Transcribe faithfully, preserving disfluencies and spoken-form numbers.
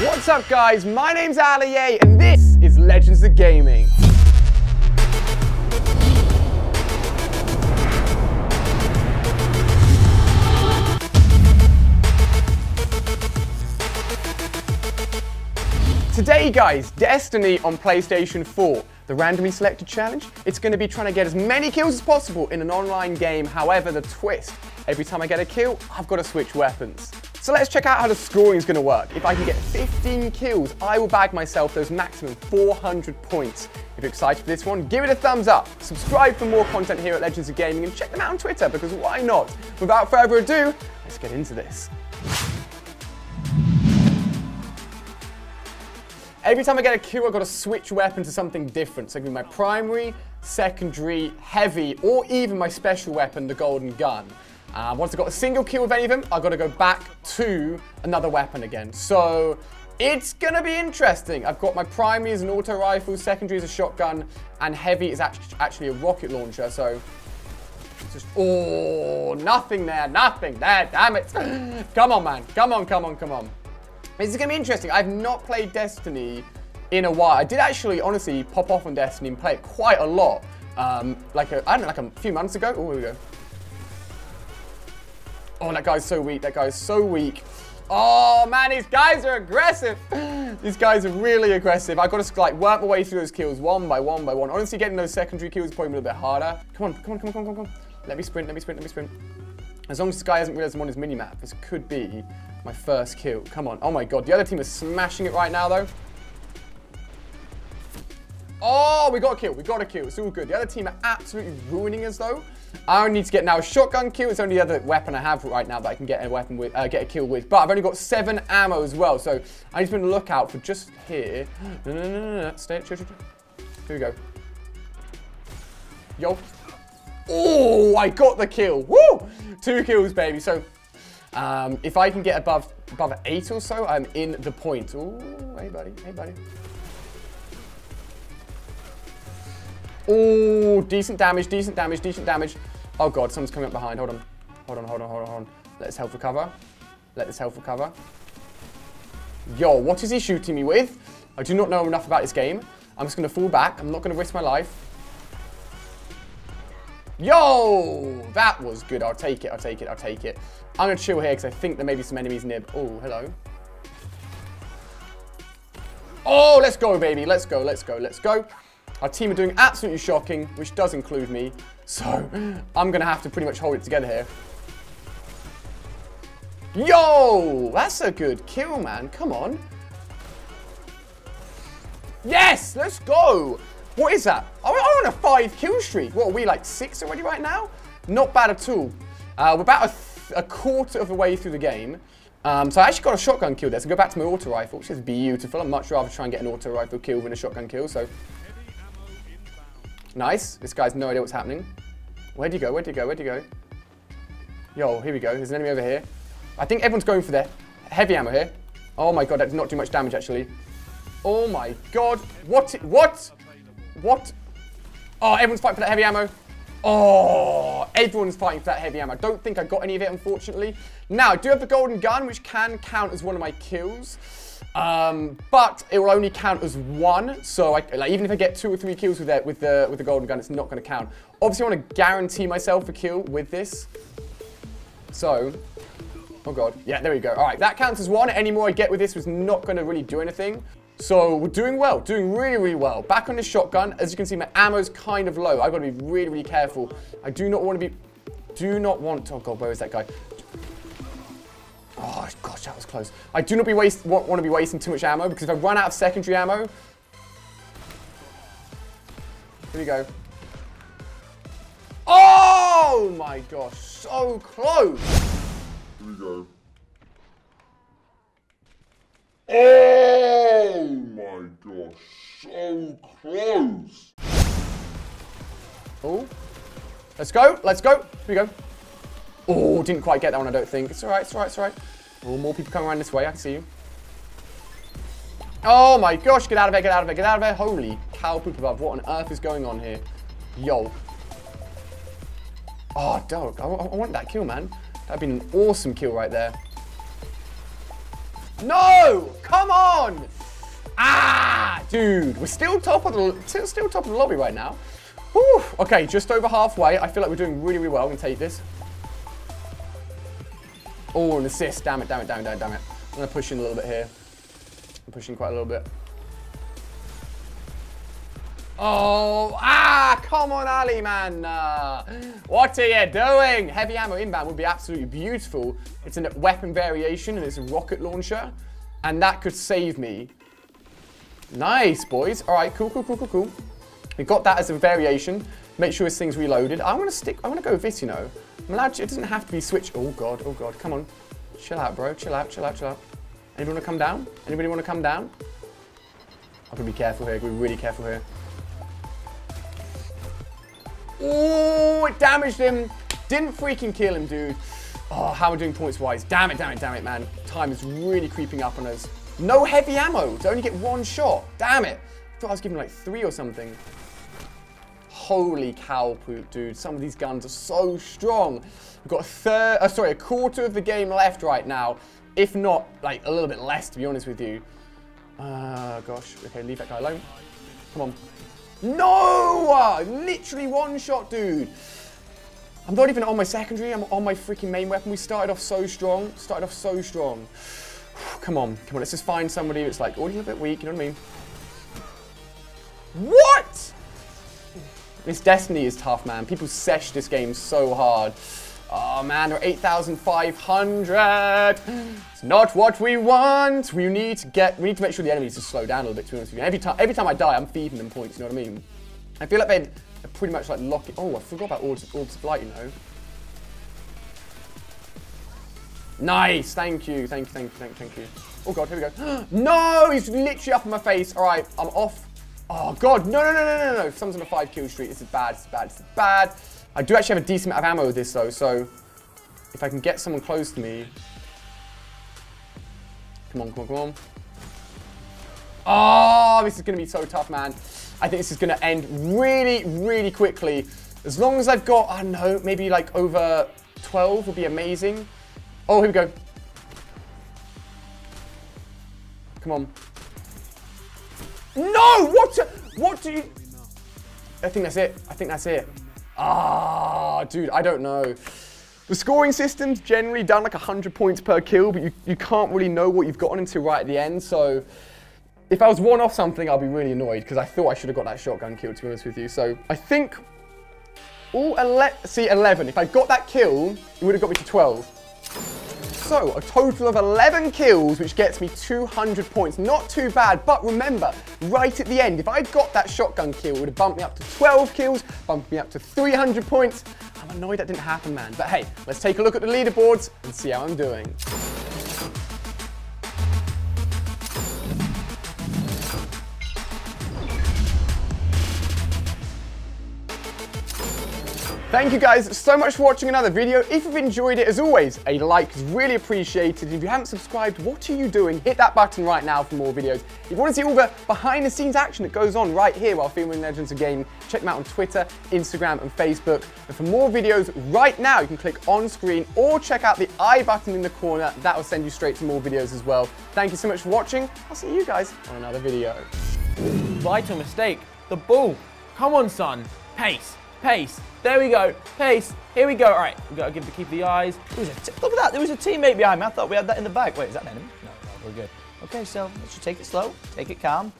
What's up guys, my name's Ali-A and this is Legends of Gaming. Today guys, Destiny on PlayStation four. The randomly selected challenge, it's going to be trying to get as many kills as possible in an online game. However, the twist, every time I get a kill, I've got to switch weapons. So let's check out how the scoring is going to work. If I can get fifteen kills, I will bag myself those maximum four hundred points. If you're excited for this one, give it a thumbs up. Subscribe for more content here at Legends of Gaming and check them out on Twitter because why not? Without further ado, let's get into this. Every time I get a kill, I've got to switch weapon to something different. So it can be my primary, secondary, heavy, or even my special weapon, the golden gun. Uh, once I've got a single kill with any of them, I've got to go back to another weapon again. So it's going to be interesting. I've got my primary as an auto rifle, secondary as a shotgun, and heavy is actually, actually a rocket launcher. So it's just, oh, nothing there, nothing there, damn it. Come on, man. Come on, come on, come on. This is going to be interesting. I've not played Destiny in a while. I did actually, honestly, pop off on Destiny and play it quite a lot. Um, like, a, I don't know, like a few months ago. Oh, here we go. Oh, that guy's so weak. That guy's so weak. Oh, man, these guys are aggressive. These guys are really aggressive. I've got to, like, work my way through those kills one by one by one. Honestly, getting those secondary kills is probably a little bit harder. Come on, come on, come on, come on, come on. Let me sprint, let me sprint, let me sprint. As long as this guy hasn't realized I'm on his minimap, this could be my first kill. Come on. Oh my god. The other team is smashing it right now, though. Oh, we got a kill. We got a kill. It's all good. The other team are absolutely ruining us, though. I only need to get now a shotgun kill. It's only the other weapon I have right now that I can get a weapon with, uh, get a kill with. But I've only got seven ammo as well, so I need to be on the lookout for just here. No, no, no, no, no. Stay. Here we go. Yo. Oh, I got the kill. Woo! Two kills, baby. So, um, if I can get above above eight or so, I'm in the point. Oh, hey, buddy. Hey, buddy. Oh, decent damage, decent damage, decent damage. Oh, God, someone's coming up behind. Hold on. Hold on, hold on, hold on, hold on. Let this health recover. Let this health recover. Yo, what is he shooting me with? I do not know enough about this game. I'm just going to fall back. I'm not going to risk my life. Yo, that was good. I'll take it, I'll take it, I'll take it. I'm going to chill here because I think there may be some enemies nib. Oh, hello. Oh, let's go, baby. Let's go, let's go, let's go. Our team are doing absolutely shocking, which does include me. So, I'm going to have to pretty much hold it together here. Yo, that's a good kill, man. Come on. Yes, let's go. What is that? I'm on a five kill streak. What, are we like six already right now? Not bad at all. Uh, we're about a, a quarter of the way through the game. Um, so I actually got a shotgun kill there. So go back to my auto rifle, which is beautiful. I'd much rather try and get an auto rifle kill than a shotgun kill. So nice. This guy's no idea what's happening. Where'd you go? Where'd you go? Where'd you go? Yo, here we go. There's an enemy over here. I think everyone's going for their heavy ammo here. Oh my god, that did not do much damage actually. Oh my god. What? What? What? Oh, everyone's fighting for that heavy ammo. Oh, everyone's fighting for that heavy ammo. I don't think I got any of it, unfortunately. Now, I do have the golden gun, which can count as one of my kills. Um, but it will only count as one. So I, like, even if I get two or three kills with, that, with, the, with the golden gun, it's not going to count. Obviously, I want to guarantee myself a kill with this. So, oh god. Yeah, there we go. All right, that counts as one. Any more I get with this was not going to really do anything. So we're doing well, doing really, really well. Back on the shotgun, as you can see, my ammo's kind of low. I've got to be really, really careful. I do not want to be, do not want, oh God, where is that guy? Oh gosh, that was close. I do not be waste, want, want to be wasting too much ammo because if I run out of secondary ammo. Here we go. Oh my gosh, so close. Here we go. Oh my gosh, so close. Oh, let's go, let's go. Here we go. Oh, didn't quite get that one, I don't think. It's all right, it's all right, it's all right. Oh, more people coming around this way, I can see you. Oh my gosh, get out of there, get out of there, get out of there. Holy cow poop above, what on earth is going on here? Yo. Oh, dog, I, I want that kill, man. That'd been an awesome kill right there. No! Come on! Ah, dude, we're still top of the still top of the lobby right now. Whew. Okay, just over halfway. I feel like we're doing really, really well. I'm gonna take this. Oh, an assist. Damn it, damn it, damn it, damn it, damn it. I'm gonna push in a little bit here. I'm pushing quite a little bit. Oh, ah, come on, Ali, man. Uh, what are you doing? Heavy ammo inbound would be absolutely beautiful. It's a weapon variation, and it's a rocket launcher, and that could save me. Nice, boys. All right, cool, cool, cool, cool, cool. We got that as a variation. Make sure this thing's reloaded. I want to stick, I want to go this, you know. I'm allowed to, it doesn't have to be switch. Oh, God, oh, God, come on. Chill out, bro, chill out, chill out, chill out. Anybody want to come down? Anybody want to come down? I've got to be careful here, I've got to be really careful here. Oh, it damaged him. Didn't freaking kill him, dude. Oh, how we're doing points-wise. Damn it, damn it, damn it, man. Time is really creeping up on us. No heavy ammo to only get one shot. Damn it. I thought I was giving like three or something. Holy cow poop, dude. Some of these guns are so strong. We've got a third, oh, sorry, a quarter of the game left right now. If not, like a little bit less, to be honest with you. Uh, gosh. Okay, leave that guy alone. Come on. No! Literally one shot, dude. I'm not even on my secondary. I'm on my freaking main weapon. We started off so strong. Started off so strong. Come on. Come on. Let's just find somebody that's like already a bit weak. You know what I mean? What? This Destiny is tough, man. People sesh this game so hard. Oh, man. We're eight thousand five hundred. It's not what we want. We need to get... We need to make sure the enemies just slow down a little bit, to be honest with you. Every time, every time I die, I'm feeding them points, you know what I mean? I feel like they're pretty much like locking... Oh, I forgot about Orbs of Light, you know. Nice. Thank you. Thank you, thank you, thank you, thank you. Oh, God. Here we go. No! He's literally up in my face. All right. I'm off. Oh, God. No, no, no, no, no, no. Someone's on a five-kill streak. This is bad. This is bad. This is bad. I do actually have a decent amount of ammo with this, though, so if I can get someone close to me... Come on, come on, come on. Oh, this is going to be so tough, man. I think this is going to end really, really quickly. As long as I've got, I don't know, maybe like over twelve would be amazing. Oh, here we go. Come on. No! What? What do you... I think that's it. I think that's it. Ah, dude, I don't know. The scoring system's generally done like one hundred points per kill, but you, you can't really know what you've gotten until right at the end, so if I was one off something, I'd be really annoyed, because I thought I should have got that shotgun kill, to be honest with you. So I think, oh, see, eleven. If I got that kill, it would have got me to twelve. So a total of eleven kills, which gets me two hundred points. Not too bad, but remember, right at the end, if I got that shotgun kill, it would have bumped me up to twelve kills, bumped me up to three hundred points. I'm annoyed that didn't happen, man. But hey, let's take a look at the leaderboards and see how I'm doing. Thank you guys so much for watching another video. If you've enjoyed it, as always, a like is really appreciated. If you haven't subscribed, what are you doing? Hit that button right now for more videos. If you want to see all the behind the scenes action that goes on right here while filming Legends of Gaming, check them out on Twitter, Instagram, and Facebook. And for more videos right now, you can click on screen or check out the I button in the corner. That will send you straight to more videos as well. Thank you so much for watching. I'll see you guys on another video. Vital mistake, the ball. Come on, son, pace. Pace, there we go, pace, here we go. All right, we've got to give the keep the eyes. Look at that, there was a teammate behind me. I thought we had that in the bag. Wait, is that an enemy? No, no, we're good. Okay, so let's just take it slow, take it calm.